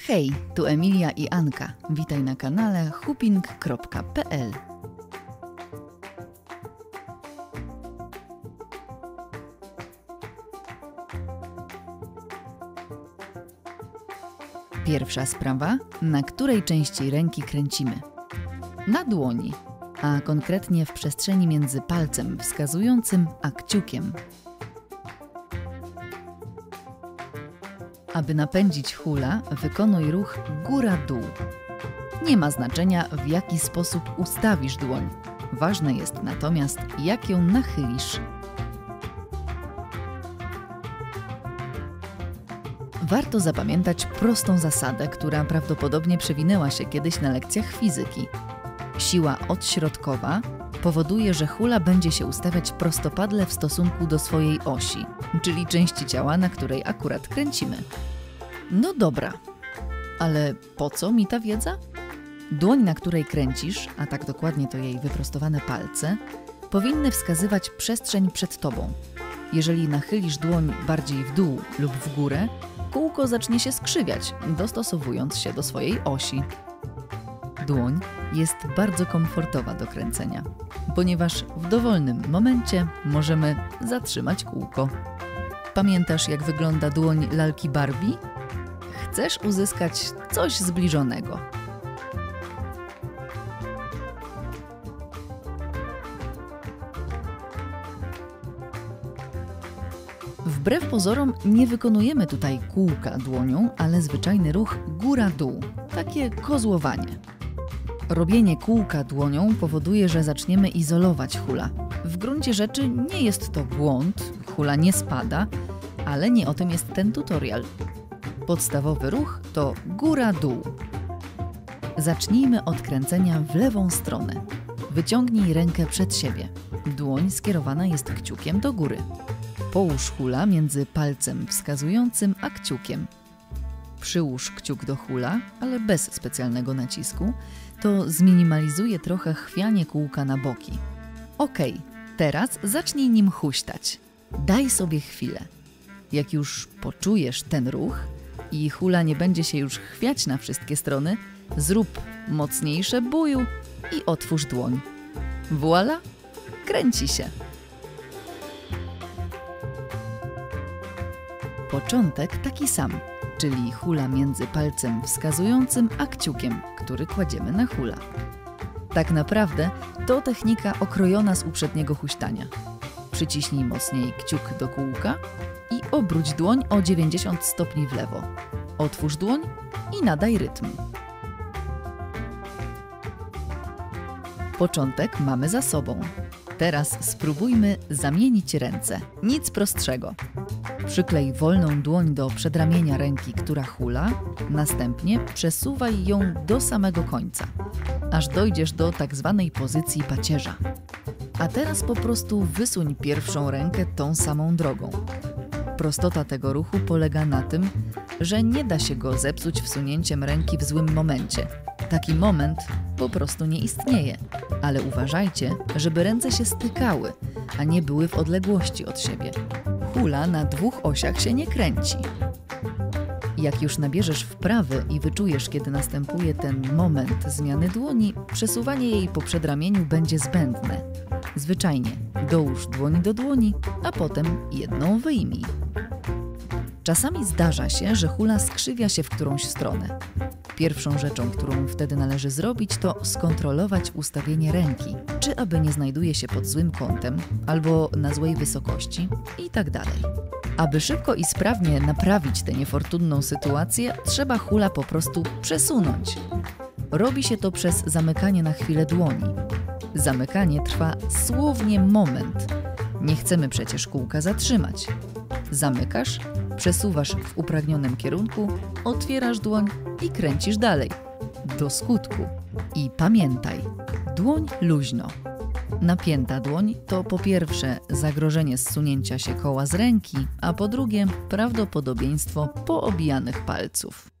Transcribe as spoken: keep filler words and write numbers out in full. Hej, tu Emilia i Anka. Witaj na kanale hooping kropka p l. Pierwsza sprawa, na której części ręki kręcimy? Na dłoni, a konkretnie w przestrzeni między palcem wskazującym a kciukiem. Aby napędzić hula, wykonuj ruch góra-dół. Nie ma znaczenia, w jaki sposób ustawisz dłoń. Ważne jest natomiast, jak ją nachylisz. Warto zapamiętać prostą zasadę, która prawdopodobnie przewinęła się kiedyś na lekcjach fizyki. Siła odśrodkowa powoduje, że hula będzie się ustawiać prostopadle w stosunku do swojej osi, czyli części ciała, na której akurat kręcimy. No dobra, ale po co mi ta wiedza? Dłoń, na której kręcisz, a tak dokładnie to jej wyprostowane palce, powinny wskazywać przestrzeń przed tobą. Jeżeli nachylisz dłoń bardziej w dół lub w górę, kółko zacznie się skrzywiać, dostosowując się do swojej osi. Dłoń jest bardzo komfortowa do kręcenia, ponieważ w dowolnym momencie możemy zatrzymać kółko. Pamiętasz, jak wygląda dłoń lalki Barbie? Chcesz uzyskać coś zbliżonego. Wbrew pozorom nie wykonujemy tutaj kółka dłonią, ale zwyczajny ruch góra-dół, takie kozłowanie. Robienie kółka dłonią powoduje, że zaczniemy izolować hula. W gruncie rzeczy nie jest to błąd, hula nie spada, ale nie o tym jest ten tutorial. Podstawowy ruch to góra-dół. Zacznijmy od kręcenia w lewą stronę. Wyciągnij rękę przed siebie. Dłoń skierowana jest kciukiem do góry. Połóż hula między palcem wskazującym a kciukiem. Przyłóż kciuk do hula, ale bez specjalnego nacisku, to zminimalizuje trochę chwianie kółka na boki. Ok, teraz zacznij nim huśtać. Daj sobie chwilę. Jak już poczujesz ten ruch i hula nie będzie się już chwiać na wszystkie strony, zrób mocniejsze buju i otwórz dłoń. Voilà, kręci się. Początek taki sam, czyli hula między palcem wskazującym a kciukiem, który kładziemy na hula. Tak naprawdę to technika okrojona z uprzedniego huśtania. Przyciśnij mocniej kciuk do kółka i obróć dłoń o dziewięćdziesiąt stopni w lewo. Otwórz dłoń i nadaj rytm. Początek mamy za sobą. Teraz spróbujmy zamienić ręce. Nic prostszego. Przyklej wolną dłoń do przedramienia ręki, która hula, następnie przesuwaj ją do samego końca, aż dojdziesz do tak zwanej pozycji pacierza. A teraz po prostu wysuń pierwszą rękę tą samą drogą. Prostota tego ruchu polega na tym, że nie da się go zepsuć wsunięciem ręki w złym momencie. Taki moment po prostu nie istnieje, ale uważajcie, żeby ręce się stykały, a nie były w odległości od siebie. Hula na dwóch osiach się nie kręci. Jak już nabierzesz wprawy i wyczujesz, kiedy następuje ten moment zmiany dłoni, przesuwanie jej po przedramieniu będzie zbędne. Zwyczajnie dołóż dłoń do dłoni, a potem jedną wyjmij. Czasami zdarza się, że hula skrzywia się w którąś stronę. Pierwszą rzeczą, którą wtedy należy zrobić, to skontrolować ustawienie ręki, czy aby nie znajduje się pod złym kątem, albo na złej wysokości itd. Aby szybko i sprawnie naprawić tę niefortunną sytuację, trzeba hula po prostu przesunąć. Robi się to przez zamykanie na chwilę dłoni. Zamykanie trwa słownie moment. Nie chcemy przecież kółka zatrzymać. Zamykasz, przesuwasz w upragnionym kierunku, otwierasz dłoń i kręcisz dalej. Do skutku. I pamiętaj, dłoń luźno. Napięta dłoń to po pierwsze zagrożenie zsunięcia się koła z ręki, a po drugie prawdopodobieństwo poobijanych palców.